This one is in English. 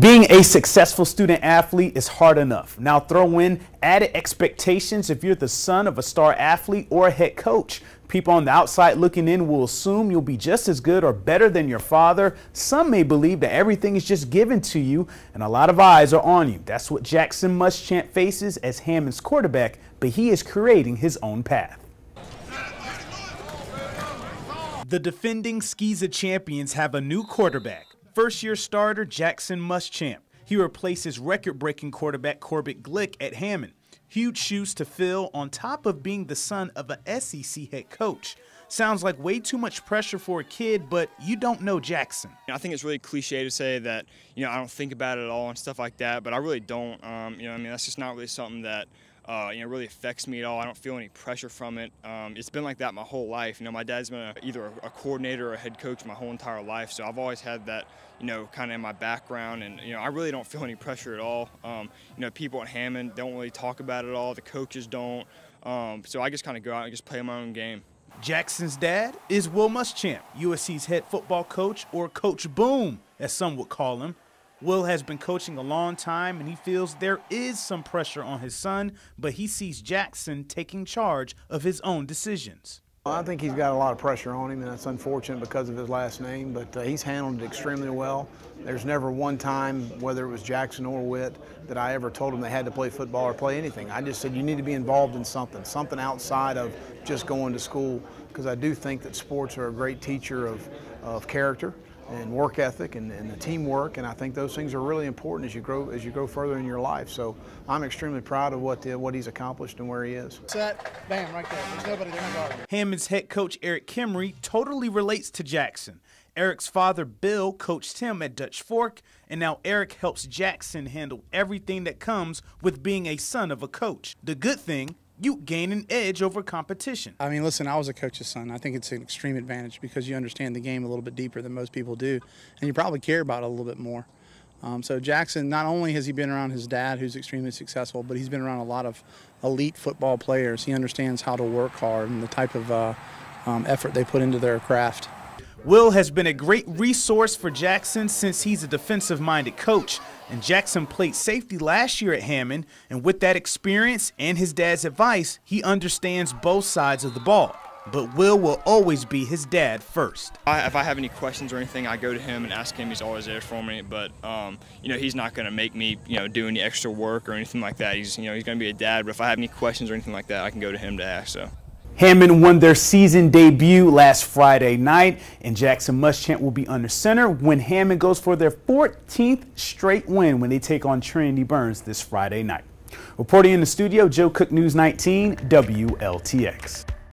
Being a successful student athlete is hard enough. Now throw in added expectations if you're the son of a star athlete or a head coach. People on the outside looking in will assume you'll be just as good or better than your father. Some may believe that everything is just given to you, and a lot of eyes are on you. That's what Jackson Muschamp faces as Hammond's quarterback, but he is creating his own path. The defending SCISA champions have a new quarterback. First-year starter Jackson Muschamp. He replaces record-breaking quarterback Corbett Glick at Hammond. Huge shoes to fill on top of being the son of an SEC head coach. Sounds like way too much pressure for a kid, but you don't know Jackson. I think it's really cliche to say that, I don't think about it at all and stuff like that, but I really don't. That's just not really something that really affects me at all. I don't feel any pressure from it. It's been like that my whole life. My dad's been either a coordinator or a head coach my whole entire life, so I've always had that, kind of in my background, and, I really don't feel any pressure at all. People at Hammond don't really talk about it at all. The coaches don't. So I just kind of go out and just play my own game. Jackson's dad is Will Muschamp, USC's head football coach, or Coach Boom, as some would call him. Will has been coaching a long time, and he feels there is some pressure on his son, but he sees Jackson taking charge of his own decisions. I think he's got a lot of pressure on him, and that's unfortunate because of his last name, but he's handled it extremely well. There's never one time, whether it was Jackson or Witt, that I ever told him they had to play football or play anything. I just said you need to be involved in something outside of just going to school, because I do think that sports are a great teacher of character and work ethic and the teamwork, and I think those things are really important as you grow further in your life. So I'm extremely proud of what he's accomplished and where he is. Set, bam, right there. There's nobody there to guard him. Hammond's head coach Eric Kimry totally relates to Jackson. Eric's father, Bill, coached him at Dutch Fork, and now Eric helps Jackson handle everything that comes with being a son of a coach. The good thing, you gain an edge over competition. I mean, listen, I was a coach's son. I think it's an extreme advantage because you understand the game a little bit deeper than most people do, and you probably care about it a little bit more. So Jackson, not only has he been around his dad, who's extremely successful, but he's been around a lot of elite football players. He understands how to work hard and the type of effort they put into their craft. Will has been a great resource for Jackson since he's a defensive-minded coach, and Jackson played safety last year at Hammond, and with that experience and his dad's advice, he understands both sides of the ball. But Will always be his dad first. If I have any questions or anything, I go to him and ask him. He's always there for me, but he's not going to make me do any extra work or anything like that. He's he's going to be a dad, but if I have any questions or anything like that, I can go to him to ask. So Hammond won their season debut last Friday night, and Jackson Muschamp will be under center when Hammond goes for their 14th straight win when they take on Trinity Burns this Friday night. Reporting in the studio, Joe Cook, News 19, WLTX.